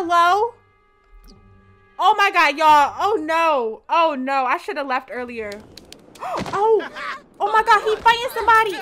hello? Oh my god, y'all. Oh no. Oh no. I should have left earlier. Oh. Oh my god, he fighting somebody.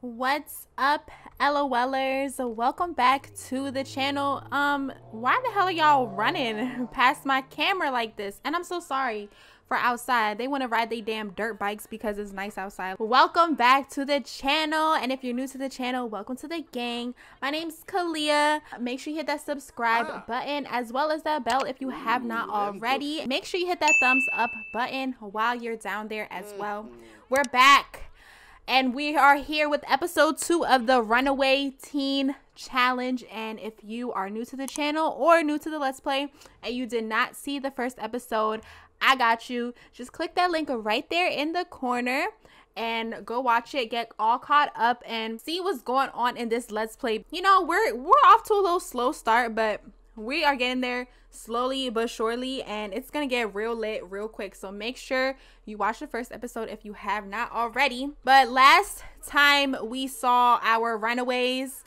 What's up, LOLers? Welcome back to the channel. Why the hell are y'all running past my camera like this? And I'm so sorry for outside. They want to ride their damn dirt bikes because it's nice outside. Welcome back to the channel, and if you're new to the channel, welcome to the gang. My name's Khalia. Make sure you hit that subscribe button as well as that bell if you have not already. Make sure you hit that thumbs up button while you're down there as well. We're back, and we are here with episode 2 of the Runaway Teen Challenge. And if you are new to the channel or new to the Let's Play and you did not see the first episode, I got you. Just click that link right there in the corner and go watch it, get all caught up and see what's going on in this Let's Play. You know, we're off to a little slow start, but we are getting there slowly but surely, and it's gonna get real lit real quick. So make sure you watch the first episode if you have not already. But last time we saw our runaways,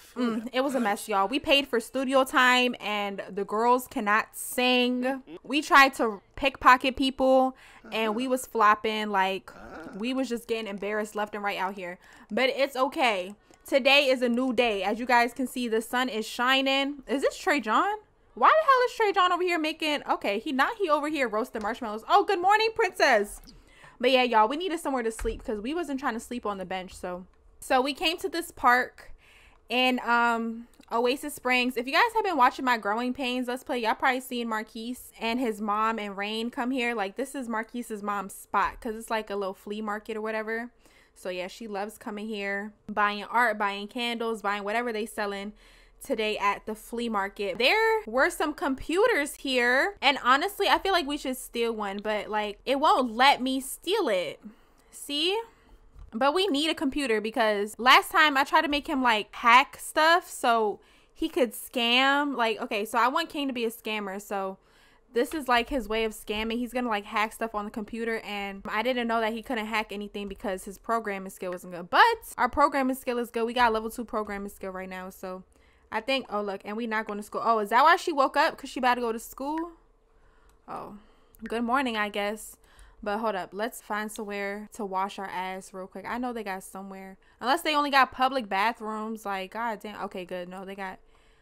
it was a mess, y'all. We paid for studio time and the girls cannot sing. We tried to pickpocket people and we was flopping, like we was just getting embarrassed left and right out here. But it's okay. Today is a new day. As you guys can see, the sun is shining. Is this Trey John? Why the hell is Trey John over here making... Okay, he over here roasting marshmallows. Oh, good morning, princess. But yeah, y'all, we needed somewhere to sleep because we wasn't trying to sleep on the bench. So we came to this park in Oasis Springs. If you guys have been watching my Growing Pains Let's Play, y'all probably seen Marquise and his mom and Rain come here. Like, this is Marquise's mom's spot because it's like a little flea market or whatever. So yeah, she loves coming here, buying art, buying candles, buying whatever they selling today at the flea market. There were some computers here, and honestly I feel like we should steal one, but like it won't let me steal it, see? But we need a computer because last time I tried to make him like hack stuff so he could scam. Like, okay, so I want King to be a scammer, so this is like his way of scamming. He's gonna like hack stuff on the computer, and I didn't know that he couldn't hack anything because his programming skill wasn't good, but our programming skill is good. We got level 2 programming skill right now, so I think, oh, look, and we not going to school. Oh, is that why she woke up? Because she about to go to school? Oh, good morning, I guess. But hold up. Let's find somewhere to wash our ass real quick. I know they got somewhere. Unless they only got public bathrooms. Like, god damn. Okay, good. No, they got...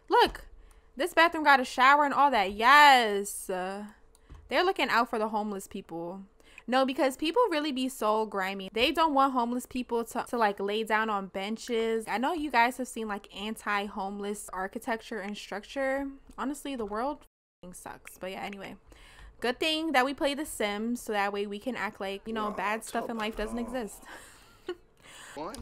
Look, this bathroom got a shower and all that. Yes. They're looking out for the homeless people. No, because people really be so grimy. They don't want homeless people to like lay down on benches. I know you guys have seen like anti-homeless architecture and structure. Honestly, the world sucks. But yeah, anyway, good thing that we play The Sims so that way we can act like, you know, bad stuff in life doesn't exist.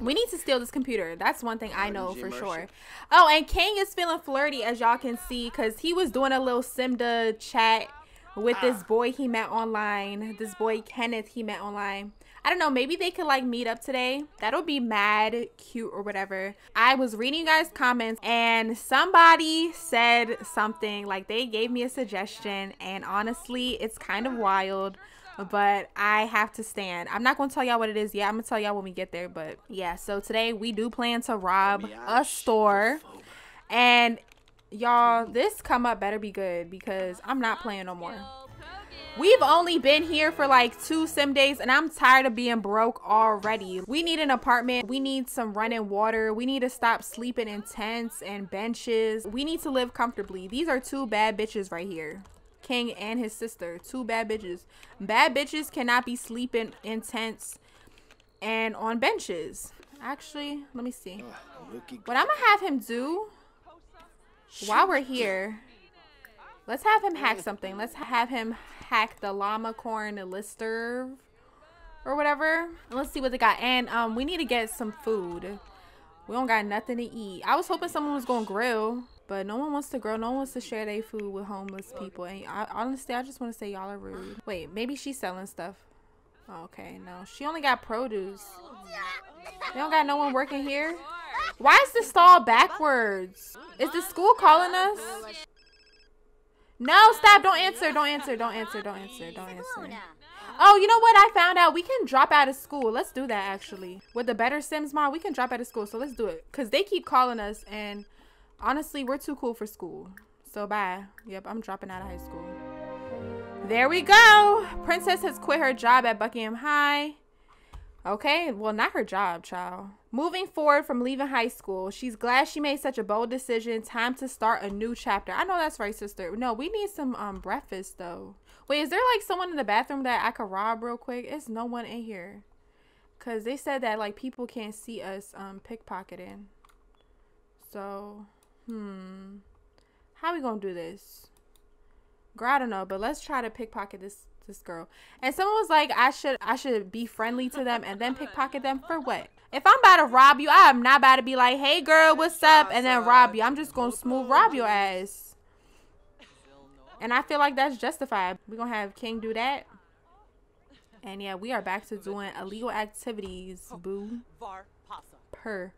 We need to steal this computer. That's one thing I know for sure. Oh, and King is feeling flirty, as y'all can see, because he was doing a little Simda chat with this boy he met online. This boy Kenneth he met online. I don't know, maybe they could like meet up today. That'll be mad cute or whatever. I was reading you guys' comments and somebody said something, like they gave me a suggestion, and honestly it's kind of wild, but I have to stand. I'm not gonna tell y'all what it is yet. I'm gonna tell y'all when we get there. But yeah, so today we do plan to rob a store, and y'all, this come up better be good because I'm not playing no more. We've only been here for like 2 sim days and I'm tired of being broke already. We need an apartment. We need some running water. We need to stop sleeping in tents and benches. We need to live comfortably. These are 2 bad bitches right here. King and his sister. 2 bad bitches. Bad bitches cannot be sleeping in tents and on benches. Actually, let me see. What I'm gonna have him do... While we're here, let's have him hack something. Let's have him hack the llama corn lister or whatever. Let's see what they got. And we need to get some food. We don't got nothing to eat. I was hoping someone was gonna grill, but no one wants to grill. No one wants to share their food with homeless people. And honestly, I just want to say y'all are rude. Wait, maybe she's selling stuff. Okay, no, she only got produce. They don't got no one working here. Why is the stall backwards? Is the school calling us? No, stop. Don't answer. Don't answer. Don't answer. Don't answer. Don't answer. Oh, you know what? I found out we can drop out of school. Let's do that, actually. With the better Sims mod, we can drop out of school. So let's do it. Because they keep calling us. And honestly, we're too cool for school. So bye. Yep, I'm dropping out of high school. There we go. Princess has quit her job at Buckingham High. Okay, well, not her job, child. Moving forward from leaving high school, she's glad she made such a bold decision. Time to start a new chapter. I know that's right, sister. No, we need some breakfast, though. Wait, is there, like, someone in the bathroom that I could rob real quick? It's no one in here. Because they said that, like, people can't see us pickpocketing. So, how we gonna do this? Girl, I don't know, but let's try to pickpocket this girl. And someone was like, I should be friendly to them and then pickpocket them for what? If I'm about to rob you, I am not about to be like, hey girl, what's up, and then rob you. I'm just gonna smooth rob your ass. And I feel like that's justified. We're gonna have King do that. And yeah, we are back to doing illegal activities, boo. Per.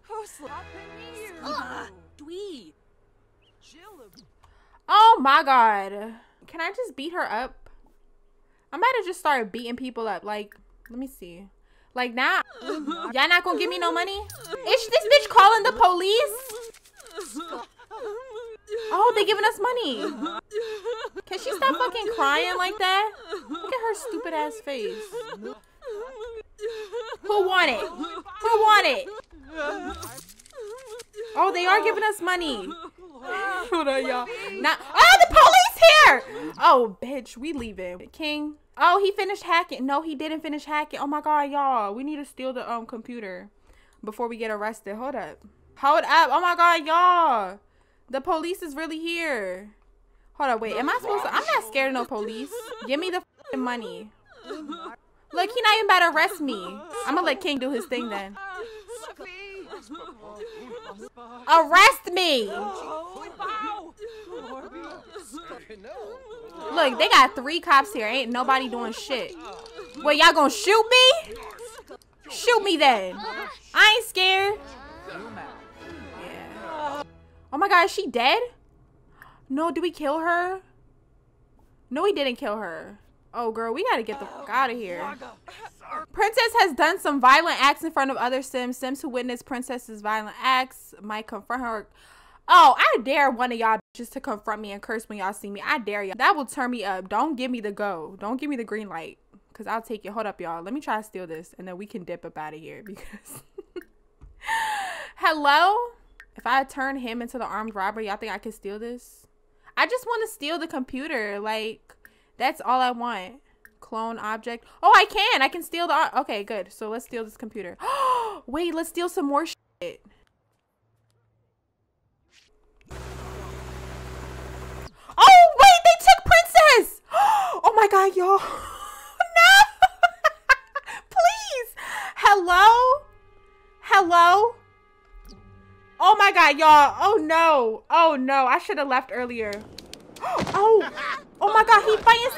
Oh my god. Can I just beat her up? I might have just started beating people up. Like, let me see. Like, now, nah, y'all not gonna give me no money? Is this bitch calling the police? Oh, they giving us money. Can she stop fucking crying like that? Look at her stupid ass face. Who want it? Who want it? Oh, they are giving us money. Hold on, y'all. Oh, the police here! Oh, bitch, we leaving. King. Oh, he finished hacking. No, he didn't finish hacking. Oh my god, y'all. We need to steal the computer before we get arrested. Hold up. Hold up. Oh my god, y'all. The police is really here. Hold up, wait. Am I supposed to? I'm not scared of no police. Give me the f***ing money. Look, he not even about to arrest me. I'm gonna let King do his thing then. Arrest me! Look, they got 3 cops here. Ain't nobody doing shit. Well, y'all gonna shoot me? Shoot me then. I ain't scared. Yeah. Oh my god, is she dead? No, did we kill her? No, we didn't kill her. Oh, girl, we gotta get the fuck out of here. Princess has done some violent acts in front of other Sims. Sims who witness Princess's violent acts might confront her. Oh, I dare one of y'all bitches to confront me and curse when y'all see me. I dare y'all. That will turn me up. Don't give me the go. Don't give me the green light. Because I'll take it. Hold up, y'all. Let me try to steal this. And then we can dip up out of here. Because... Hello? If I turn him into the armed robber, y'all think I can steal this? I just want to steal the computer. Like... That's all I want. Clone object. Oh, I can. I can steal the... Okay, good. So let's steal this computer. Wait, let's steal some more shit. Oh, wait. They took Princess. Oh, my God, y'all. No. Please. Hello? Hello? Oh, my God, y'all. Oh, no. Oh, no. I should have left earlier. Oh. Oh my god, he fighting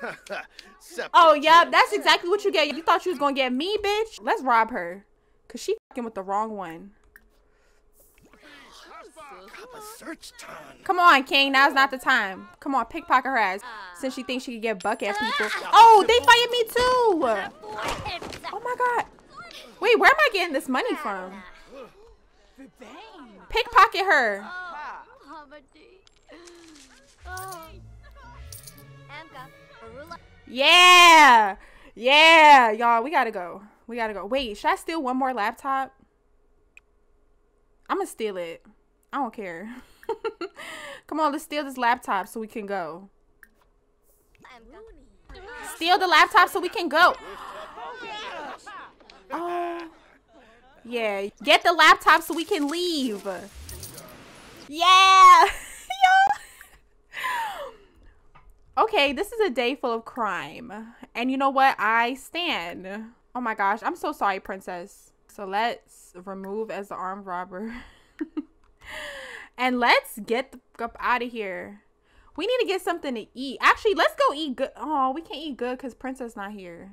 somebody! Oh yeah, that's exactly what you get. You thought you was gonna get me, bitch? Let's rob her. Cause she fucking with the wrong one. Come on, King, now's not the time. Come on, pickpocket her ass. Since she thinks she can get buck at people. Oh, they fighting me too! Oh my god. Wait, where am I getting this money from? Pickpocket her. Yeah. Yeah, y'all, we gotta go. We gotta go. Wait, should I steal one more laptop? I'm gonna steal it. I don't care. Come on, let's steal this laptop so we can go. Steal the laptop so we can go. Oh. Yeah, get the laptop so we can leave. Yeah. Okay, this is a day full of crime. And you know what? I stand. Oh my gosh, I'm so sorry, Princess. So let's remove as the armed robber. And let's get the fuck up out of here. We need to get something to eat. Actually, let's go eat good. Oh, we can't eat good because Princess not here.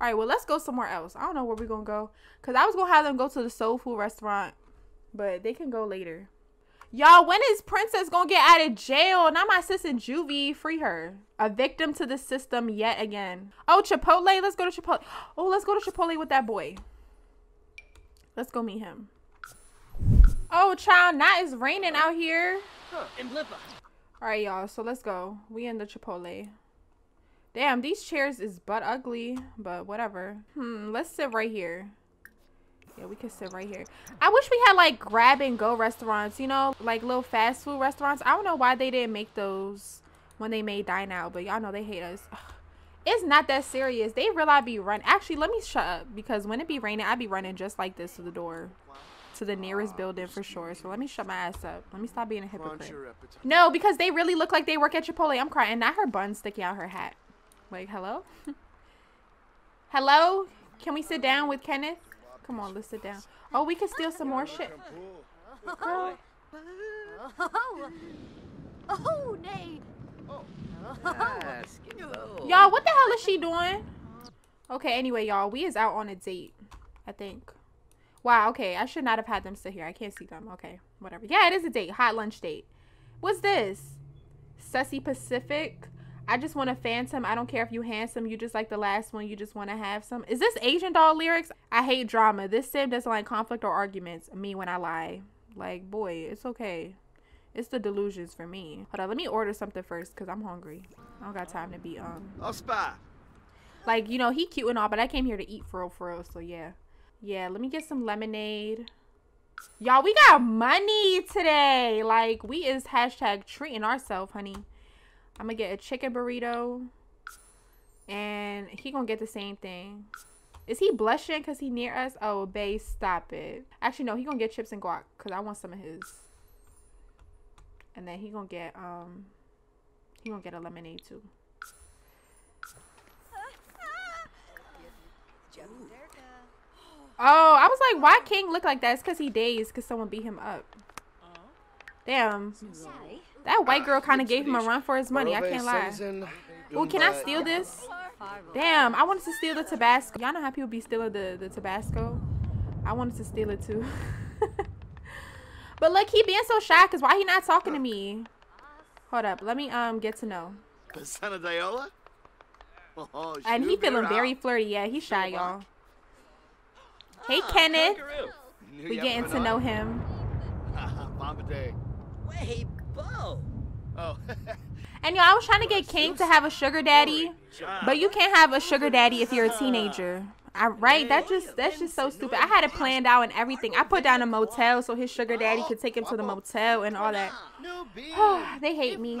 All right, well, let's go somewhere else. I don't know where we're going to go. Because I was going to have them go to the soul food restaurant. But they can go later. Y'all, when is Princess gonna get out of jail? Not my sis in juvie. Free her. A victim to the system yet again. Oh, Chipotle. Let's go to Chipotle. Oh, let's go to Chipotle with that boy. Let's go meet him. Oh, child. Now it's raining out here. All right, y'all. So let's go. We in the Chipotle. Damn, these chairs is butt ugly, but whatever. Let's sit right here. Yeah, we can sit right here. I wish we had like grab and go restaurants, you know, like little fast food restaurants. I don't know why they didn't make those when they made dine out, but y'all know they hate us. Ugh. It's not that serious. They really be running. Actually, let me shut up because when it be raining, I be running just like this to the door, to the nearest building for sure. So let me shut my ass up. Let me stop being a hypocrite. No, because they really look like they work at Chipotle. I'm crying. Not her bun sticking out her hat. Like, hello? Hello? Can we sit down with Kenneth? Come on, let's sit down. Oh, we can steal some more shit. Girl. Oh, nay. Y'all, what the hell is she doing? Okay, anyway, y'all, we is out on a date, I think. Wow, okay, I should not have had them sit here. I can't see them. Okay, whatever. Yeah, it is a date. Hot lunch date. What's this? Sussy Pacific. I just want to fan some. I don't care if you handsome. You just like the last one. You just want to have some. Is this Asian doll lyrics? I hate drama. This sim doesn't like conflict or arguments. Me when I lie. Like, boy, it's okay. It's the delusions for me. Hold on. Let me order something first because I'm hungry. I don't got time to be, I'll spy. Like, you know, he cute and all, but I came here to eat for real, for real. So, yeah. Yeah, let me get some lemonade. Y'all, we got money today. Like, we is hashtag treating ourselves, honey. I'm gonna get a chicken burrito and he gonna get the same thing. Is he blushing because he near us? Oh, babe, stop it. Actually, no, he gonna get chips and guac because I want some of his. And then he gonna get a lemonade too. Oh, I was like, why King look like that? It's because he dazed because someone beat him up. Damn. That white girl kind of gave him a run for his money. I can't lie. Oh, can I steal this? Damn, I wanted to steal the Tabasco. Y'all know how people be stealing the Tabasco? I wanted to steal it too. But look, he being so shy because why he not talking to me? Hold up. Let me get to know. And he feeling very flirty. Yeah, he's shy, y'all. Hey, Kenneth. We getting to know him. Hey, Bo. Oh. And yo, I was trying to get King to have a sugar daddy, but you can't have a sugar daddy if you're a teenager. Right? That's just so stupid. I had it planned out and everything. I put down a motel so his sugar daddy could take him to the motel and all that. They hate me.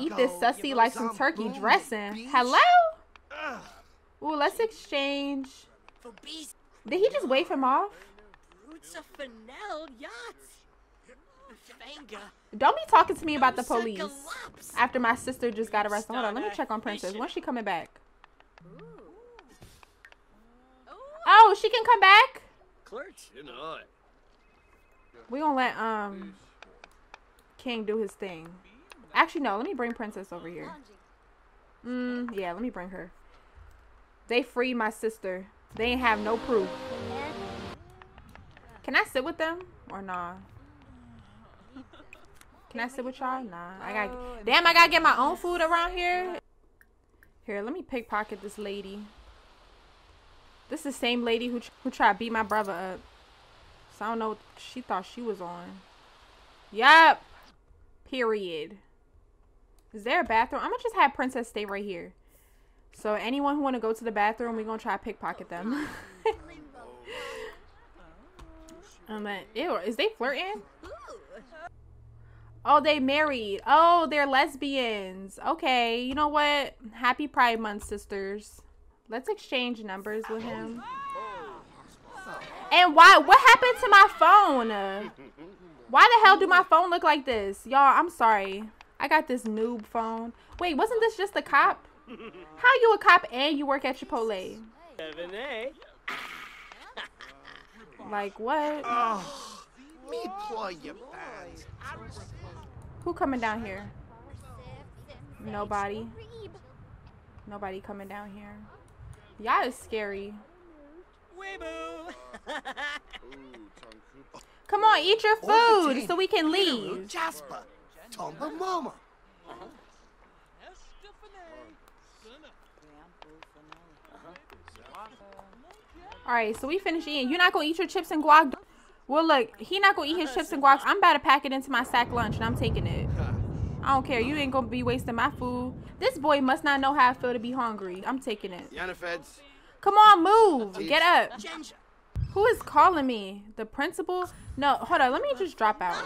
Eat this sussy like some turkey dressing. Hello? Ooh, let's exchange. Did he just wave him off? Don't be talking to me about the police after my sister just got arrested. Hold on, let me check on Princess. When's she coming back? Oh, she can come back? We gonna let King do his thing. Actually, no, let me bring Princess over here. Yeah, let me bring her. They free my sister. They ain't have no proof. Can I sit with them or nah? Can I sit with y'all? Nah. I gotta get my own food around here. Here, let me pickpocket this lady. This is the same lady who tried to beat my brother up. So I don't know what she thought she was on. Yup. Period. Is there a bathroom? I'm gonna just have Princess stay right here. So anyone who wanna go to the bathroom, we're gonna try to pickpocket them. Ew, is they flirting? Oh, they married. Oh, they're lesbians. Okay, you know what? Happy Pride Month, sisters. Let's exchange numbers with him. And why? What happened to my phone? Why the hell do my phone look like this? Y'all, I'm sorry. I got this noob phone. Wait, wasn't this just a cop? How you a cop and you work at Chipotle? 7A. Like what? Oh, me play your bands. Who coming down here? Nobody. Nobody coming down here. Y'all is scary. Come on, eat your food so we can leave. Jasper, Tomba Mama. All right, so we finish eating. You're not gonna eat your chips and guac. Well, look, he not gonna eat his chips and guac. I'm about to pack it into my sack lunch, and I'm taking it. I don't care. You ain't gonna be wasting my food. This boy must not know how I feel to be hungry. I'm taking it. Come on, move. Get up. Who is calling me? The principal? No, hold on. Let me just drop out.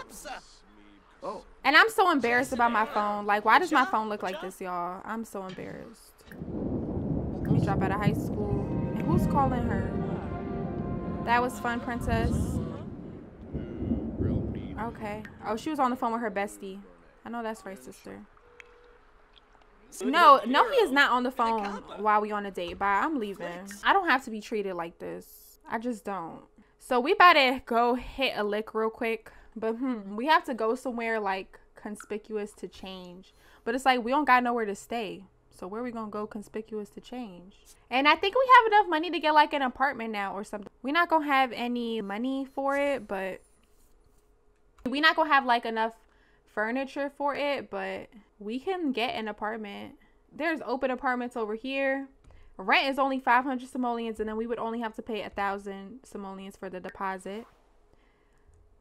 And I'm so embarrassed about my phone. Like, why does my phone look like this, y'all? I'm so embarrassed. Let me drop out of high school. And who's calling her? That was fun, princess. Okay. Oh, she was on the phone with her bestie. I know that's right, sister. No, no, he is not on the phone while we on a date. Bye, I'm leaving. I don't have to be treated like this. I just don't. So we about to go hit a lick real quick. But we have to go somewhere like conspicuous to change. But it's like we don't got nowhere to stay. So where we gonna go conspicuous to change? And I think we have enough money to get like an apartment now or something. We're not gonna have any money for it, but we're not gonna have like enough furniture for it, but we can get an apartment. There's open apartments over here. Rent is only 500 simoleons, and then we would only have to pay 1,000 simoleons for the deposit.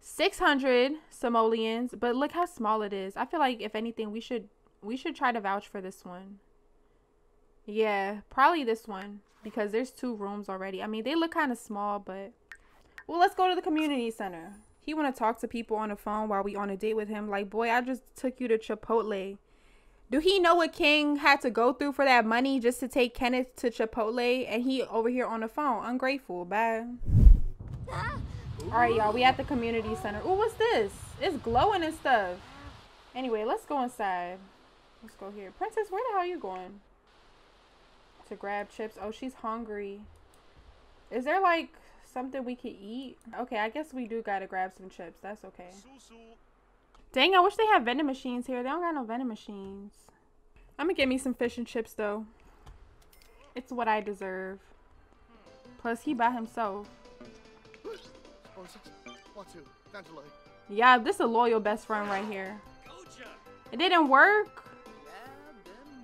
600 simoleons, but look how small it is. I feel like if anything, we should try to vouch for this one. Yeah, probably this one, because there's two rooms already. I mean, they look kind of small, but well, let's go to the community center. He want to talk to people on the phone while we on a date with him. Like, boy, I just took you to Chipotle. Do he know what King had to go through for that money just to take Kenneth to Chipotle? And he over here on the phone. Ungrateful. Bye. All right, y'all. We at the community center. Oh, what's this? It's glowing and stuff. Anyway, let's go inside. Let's go here. Princess, where the hell are you going? To grab chips. Oh, she's hungry. Is there like something we could eat? Okay, I guess we do gotta grab some chips. That's okay. Dang, I wish they had vending machines here. They don't got no vending machines. I'm gonna get me some fish and chips though. It's what I deserve. Plus, he by himself. Yeah, this is a loyal best friend right here. It didn't work.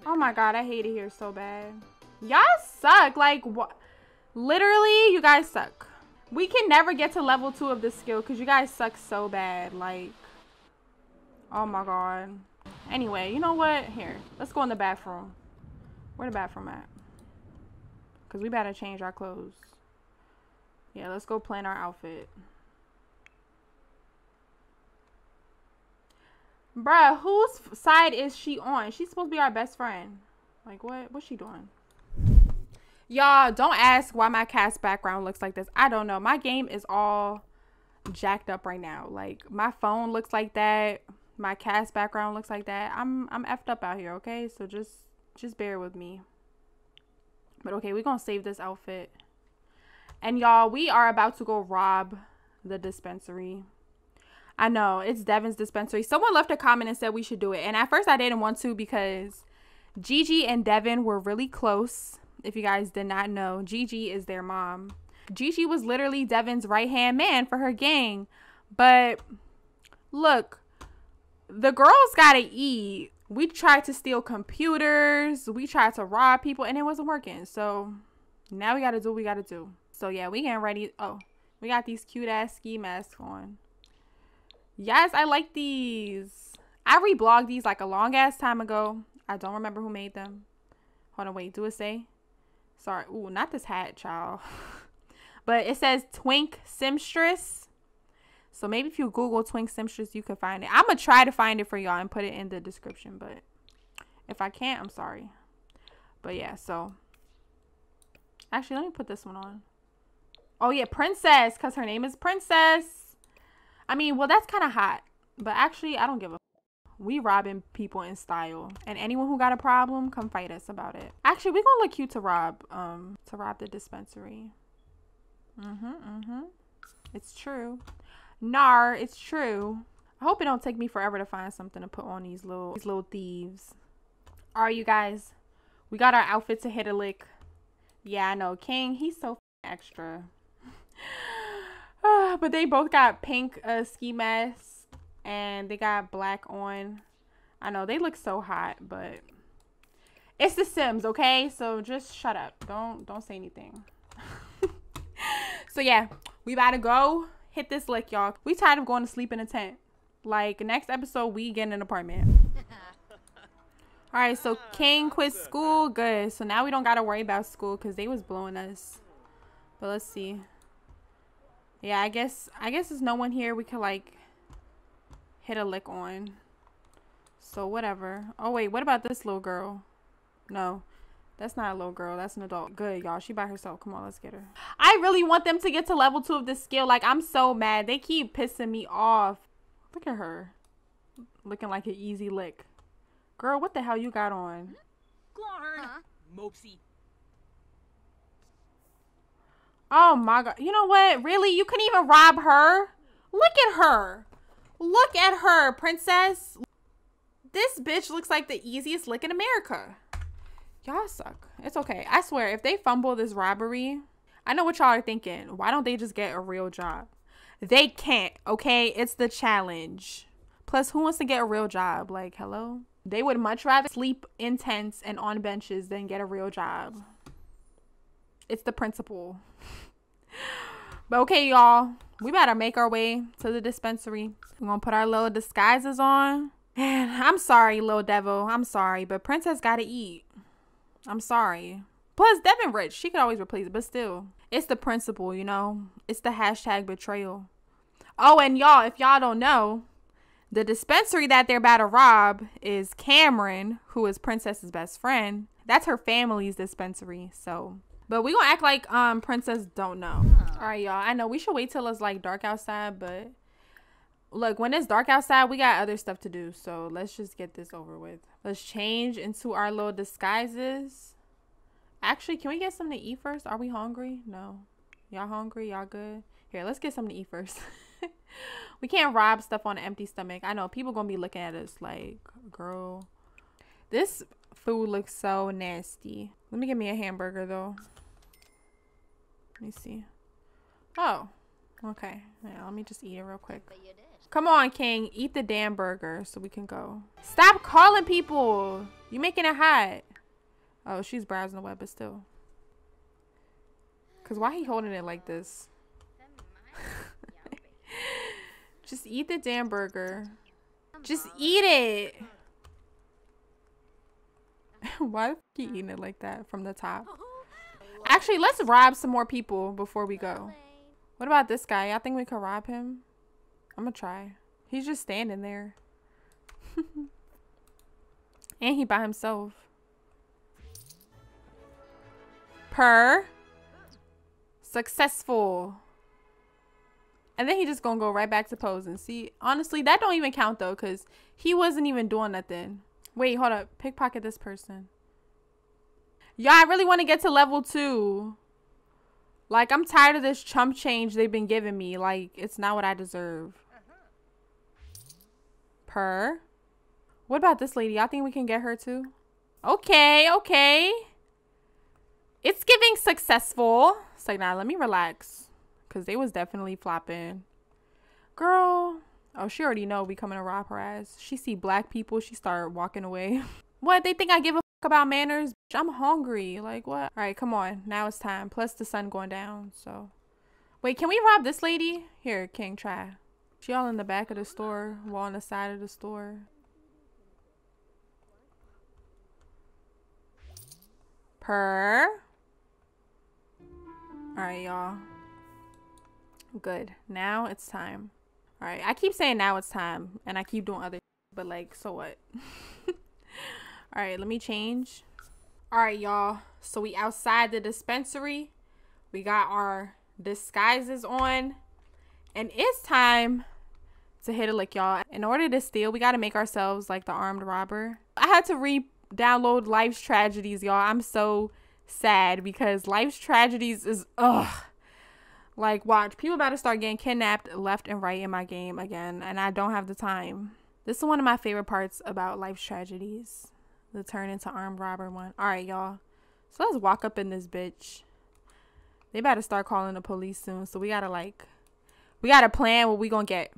Oh my god, I hate it here so bad. Y'all suck. Like, what? Literally, you guys suck. We can never get to level 2 of this skill because you guys suck so bad. Like, oh my god. Anyway, you know what? Here, let's go in the bathroom. Where the bathroom at? Because we better change our clothes. Yeah, let's go plan our outfit. Bruh, whose side is she on? She's supposed to be our best friend. Like, what? What's she doing? Y'all, don't ask why my cast background looks like this. I don't know. My game is all jacked up right now. Like, my phone looks like that. My cast background looks like that. I'm effed up out here, okay? So just bear with me. But okay, we're gonna save this outfit. And y'all, we are about to go rob the dispensary. I know, it's Devin's dispensary. Someone left a comment and said we should do it. And at first I didn't want to because Gigi and Devin were really close. If you guys did not know, Gigi is their mom. Gigi was literally Devin's right-hand man for her gang. But look, the girls gotta eat. We tried to steal computers. We tried to rob people, and it wasn't working. So now we gotta do what we gotta do. So yeah, we getting ready. Oh, we got these cute-ass ski masks on. Yes, I like these. I reblogged these like a long-ass time ago. I don't remember who made them. Hold on, wait, do it say? Sorry, ooh, not this hat, child. But it says Twink Simstress. So maybe if you Google Twink Simstress, you can find it. I'm going to try to find it for y'all and put it in the description. But if I can't, I'm sorry. But yeah, so. Actually, let me put this one on. Oh, yeah, Princess, because her name is Princess. I mean, well, that's kind of hot. But actually, I don't give a f. We robbing people in style. And anyone who got a problem, come fight us about it. Actually, we're going to look cute to rob the dispensary. It's true. Nar, it's true. I hope it don't take me forever to find something to put on these little thieves. All right, you guys. We got our outfit to hit a lick. Yeah, I know. King, he's so extra. But they both got pink ski masks and they got black on. I know they look so hot, but it's The Sims, okay? So just shut up. Don't say anything. So yeah, we about to go hit this lick, y'all. We tired of going to sleep in a tent. Like, next episode, we get in an apartment. All right, so King quit school. Good. So now we don't got to worry about school because they was blowing us. But let's see. Yeah, I guess there's no one here we could, like, hit a lick on. So whatever. Oh, wait. What about this little girl? No, that's not a little girl. That's an adult. Good, y'all. She by herself. Come on, let's get her. I really want them to get to level 2 of this skill. Like, I'm so mad. They keep pissing me off. Look at her. Looking like an easy lick. Girl, what the hell you got on? Huh? Mopsy. Oh my god. You know what? Really? You couldn't even rob her? Look at her. Look at her, princess. This bitch looks like the easiest lick in America. Y'all suck. It's okay. I swear, if they fumble this robbery, I know what y'all are thinking. Why don't they just get a real job? They can't, okay? It's the challenge. Plus, who wants to get a real job? Like, hello? They would much rather sleep in tents and on benches than get a real job. It's the principle. But okay, y'all. We better make our way to the dispensary. We're gonna put our little disguises on. Man, I'm sorry, little devil. I'm sorry, but princess gotta eat. I'm sorry. Plus, Devin rich. She could always replace it, but still. It's the principle, you know? It's the hashtag betrayal. Oh, and y'all, if y'all don't know, the dispensary that they're about to rob is Cameron, who is princess's best friend. That's her family's dispensary, so. But we gonna act like princess don't know. All right, y'all, I know we should wait till it's like dark outside, but look, when it's dark outside, we got other stuff to do, so let's just get this over with. Let's change into our little disguises. Actually, can we get something to eat first? Are we hungry? No. Y'all hungry? Y'all good? Here, let's get something to eat first. We can't rob stuff on an empty stomach. I know people gonna be looking at us like, girl, this food looks so nasty. Let me get me a hamburger though. Let me see. Oh, okay. Yeah, let me just eat it real quick. Come on, King, eat the damn burger so we can go. Stop calling people. You making it hot. Oh, she's browsing the web, but still. Cause why he holding it like this? Just eat the damn burger. Just eat it. Why are you eating it like that from the top? Actually, let's rob some more people before we go. What about this guy? I think we could rob him. I'm gonna try. He's just standing there. And he by himself. Per. Successful. And then he just gonna go right back to posing. See, honestly, that don't even count though, because he wasn't even doing nothing. Wait, hold up. Pickpocket this person. Y'all, I really want to get to level 2. Like, I'm tired of this chump change they've been giving me. Like, it's not what I deserve. Per. What about this lady? Y'all think we can get her too? Okay, okay. It's giving successful. It's like, nah, let me relax. Because they was definitely flopping. Girl. Oh, she already know we coming to rob her ass. She see black people. She started walking away. What? They think I give a fuck about manners? Bitch, I'm hungry. Like, what? All right, come on. Now it's time. Plus the sun going down, so. Wait, can we rob this lady? Here, King, try. She all in the back of the store. Well, on the side of the store. Per. All right, y'all. Good. Now it's time. All right. I keep saying now it's time and I keep doing other but like, so what? All right. Let me change. All right, y'all. So we outside the dispensary. We got our disguises on and it's time to hit a lick, y'all. In order to steal, we got to make ourselves like the armed robber. I had to re-download Life's Tragedies, y'all. I'm so sad because Life's Tragedies is, ugh. Like, watch. People about to start getting kidnapped left and right in my game again, and I don't have the time. This is one of my favorite parts about Life's Tragedies. The turn into armed robber one. All right, y'all. So let's walk up in this bitch. They about to start calling the police soon, so we got to, like, We got a plan what we gonna get.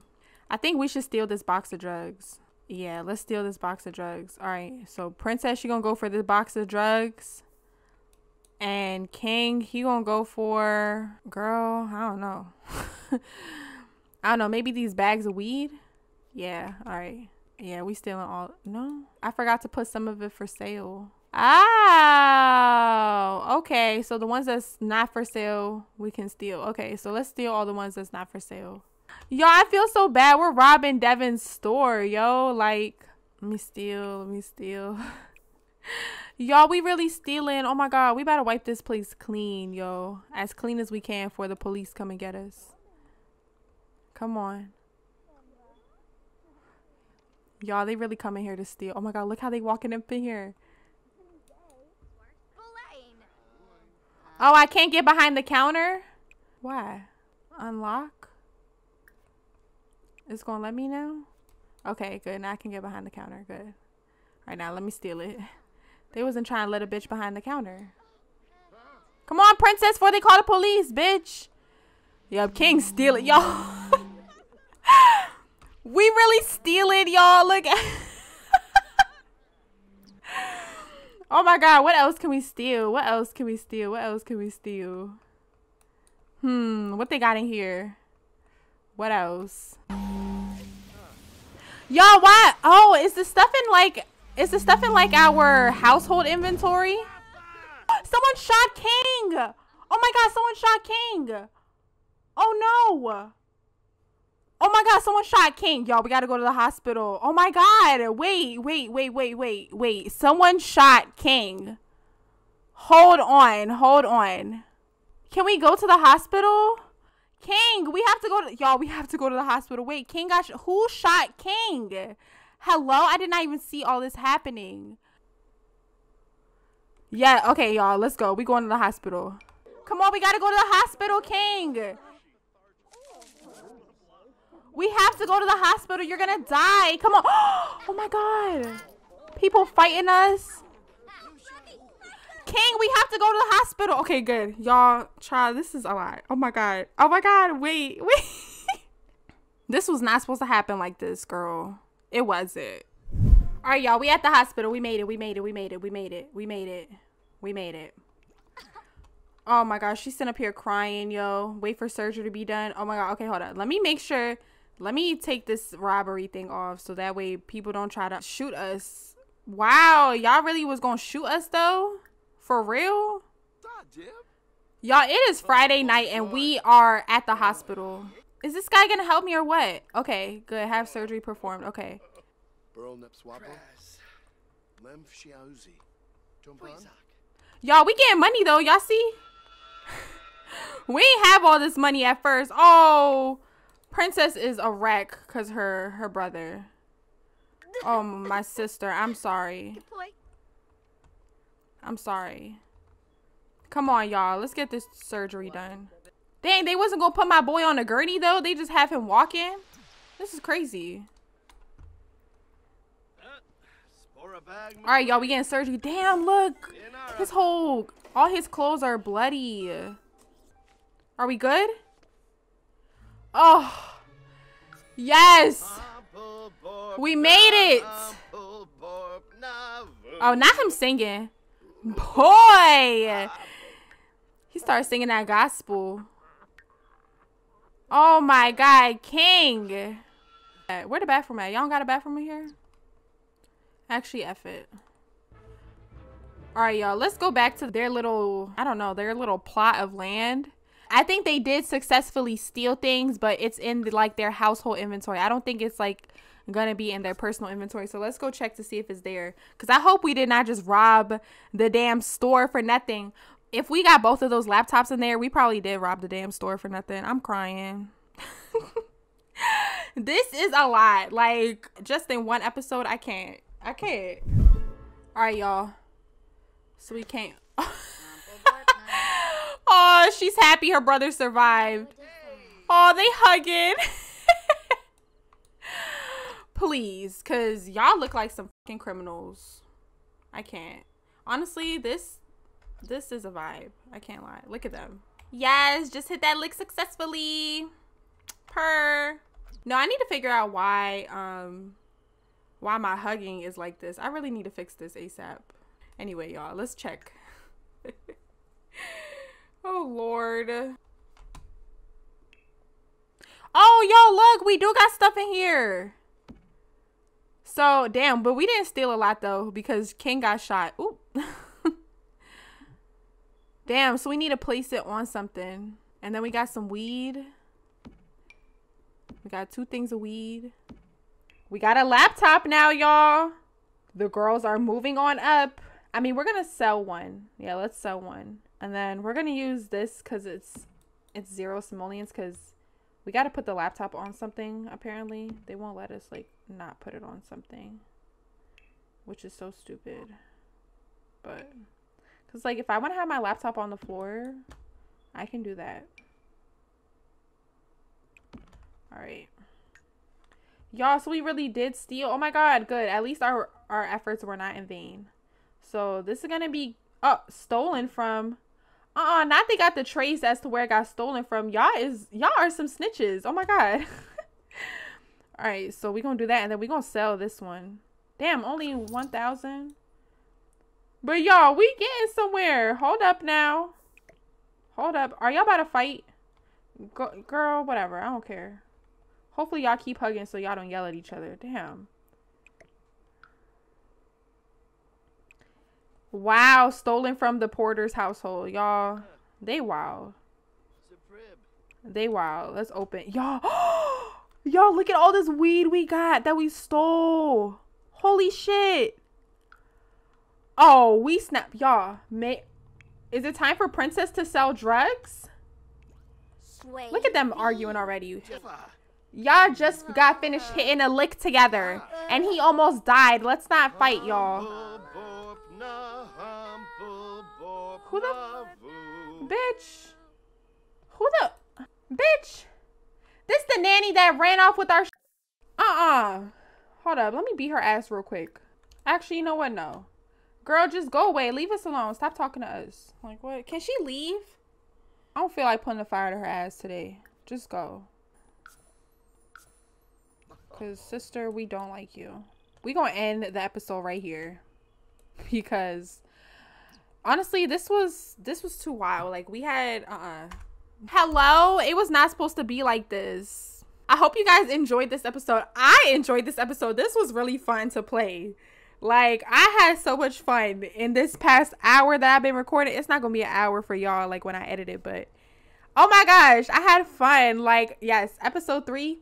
I think we should steal this box of drugs. Yeah, let's steal this box of drugs. All right, so Princess, you're gonna go for this box of drugs. And King, he gonna go for, girl, I don't know. I don't know, maybe these bags of weed? Yeah, all right. Yeah, we stealing all, no. I forgot to put some of it for sale. Oh, okay. So the ones that's not for sale, we can steal. Okay, so let's steal all the ones that's not for sale. Yo, I feel so bad. We're robbing Devin's store, yo. Like, let me steal. Y'all, we really stealing. Oh my God, we better wipe this place clean, yo. As clean as we can before the police come and get us. Come on. Y'all, they really come in here to steal. Oh my God, look how they walking up in here. Oh, I can't get behind the counter? Why? Unlock? It's gonna let me now? Okay, good. Now I can get behind the counter. Good. Right now, let me steal it. They wasn't trying to let a bitch behind the counter. Come on, Princess, before they call the police, bitch. Yup, King steal it, y'all. We really steal it, y'all. Look. Oh my God, what else can we steal? What else can we steal? What else can we steal? What they got in here? What else? Y'all, what? Oh, is the stuff in like, is the stuff in like our household inventory? Someone shot King! Oh my God, someone shot King! Oh no! Oh my God, someone shot King. Y'all, we gotta go to the hospital. Oh my God. Wait. Someone shot King. Hold on. Can we go to the hospital? King, we have to go to, y'all, we have to go to the hospital. Wait, King got, who shot King? Hello? I did not even see all this happening. Yeah, okay, y'all, let's go. We going to the hospital. Come on, we gotta go to the hospital, King. We have to go to the hospital. You're gonna die. Come on. Oh my God. People fighting us. King, we have to go to the hospital. Okay, good. Y'all, child, this is a lot. Oh my God. Oh my God. Wait. This was not supposed to happen like this, girl. It wasn't. All right, y'all. We at the hospital. We made it. Oh my gosh. She's sitting up here crying, yo. Wait for surgery to be done. Oh my God. Okay, hold on. Let me make sure. Let me take this robbery thing off so that way people don't try to shoot us. Wow, y'all really was gonna shoot us though? For real? Y'all, it is Friday night and we are at the hospital. Is this guy gonna help me or what? Okay, good. Have surgery performed. Okay. Y'all, we getting money though. Y'all see? We ain't have all this money at first. Oh. Princess is a wreck because her brother. Oh, my sister. I'm sorry. I'm sorry. Come on, y'all. Let's get this surgery done. Dang, they wasn't going to put my boy on a gurney, though. They just have him walking. This is crazy. All right, y'all. We getting surgery. Damn, look. His whole... all his clothes are bloody. Are we good? Oh yes, we made it. Oh, not him singing, boy. He started singing that gospel. Oh my God, King. Where the bathroom at? Y'all don't got a bathroom in here? Actually, F it. All right, y'all, let's go back to their little, I don't know, their little plot of land. I think they did successfully steal things, but it's in like their household inventory. I don't think it's like gonna be in their personal inventory. So let's go check to see if it's there. Cause I hope we did not just rob the damn store for nothing. If we got both of those laptops in there, we probably did rob the damn store for nothing. I'm crying. This is a lot. Like just in one episode, I can't. All right, y'all. So we can't. Oh, she's happy her brother survived. Oh, they hugging. Please, because y'all look like some fucking criminals. I can't. Honestly, this is a vibe. I can't lie. Look at them. Yes, just hit that lick successfully. Purr. No, I need to figure out why my hugging is like this. I really need to fix this ASAP. Anyway, y'all, let's check. Oh, Lord. Oh, yo, look, we do got stuff in here. So, damn, but we didn't steal a lot, though, because King got shot. Ooh. Damn, so we need to place it on something. And then we got some weed. We got 2 things of weed. We got a laptop now, y'all. The girls are moving on up. I mean, we're going to sell one. Yeah, let's sell one. And then we're going to use this because it's 0 simoleons because we got to put the laptop on something, apparently. They won't let us, like, not put it on something, which is so stupid. But, because, like, if I want to have my laptop on the floor, I can do that. All right. Y'all, so we really did steal. Oh my god, good. At least our efforts were not in vain. So this is gonna be stolen from. Not they got the trace as to where it got stolen from. Y'all are some snitches. Oh my god. All right, so we're gonna do that and then we're gonna sell this one. Damn, only 1,000. But y'all, we getting somewhere. Hold up now. Hold up. Are y'all about to fight? Girl, whatever. I don't care. Hopefully y'all keep hugging so y'all don't yell at each other. Damn. Wow, stolen from the Porter's household. Y'all, they wild. They wild. Let's open. Y'all, y'all, look at all this weed we got that we stole. Holy shit. Oh, we snap. Y'all, is it time for Princess to sell drugs? Look at them arguing already. Y'all just got finished hitting a lick together and he almost died. Let's not fight, y'all. Who the bitch? Who the bitch? This the nanny that ran off with our hold up, let me beat her ass real quick. Actually, you know what? No, girl, just go away. Leave us alone. Stop talking to us. Like, what? Can she leave? I don't feel like putting the fire to her ass today. Just go. Because, sister, we don't like you. We're going to end the episode right here. Because, honestly, this was too wild. Like, we had, Hello? It was not supposed to be like this. I hope you guys enjoyed this episode. I enjoyed this episode. This was really fun to play. Like, I had so much fun in this past hour that I've been recording. It's not going to be an hour for y'all, like, when I edit it, but oh my gosh, I had fun. Like, yes, episode 3.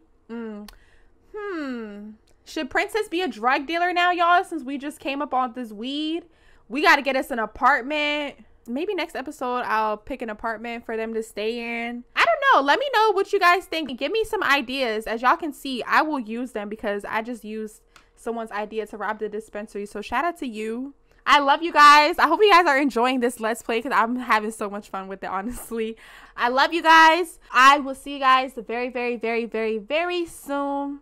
Should Princess be a drug dealer now, y'all, since we just came up on this weed? We got to get us an apartment. Maybe next episode I'll pick an apartment for them to stay in. I don't know. Let me know what you guys think. Give me some ideas. As y'all can see, I will use them because I just used someone's idea to rob the dispensary. So shout out to you. I love you guys. I hope you guys are enjoying this let's play because I'm having so much fun with it, honestly. I love you guys. I will see you guys very, very, very, very, very soon.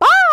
Bye.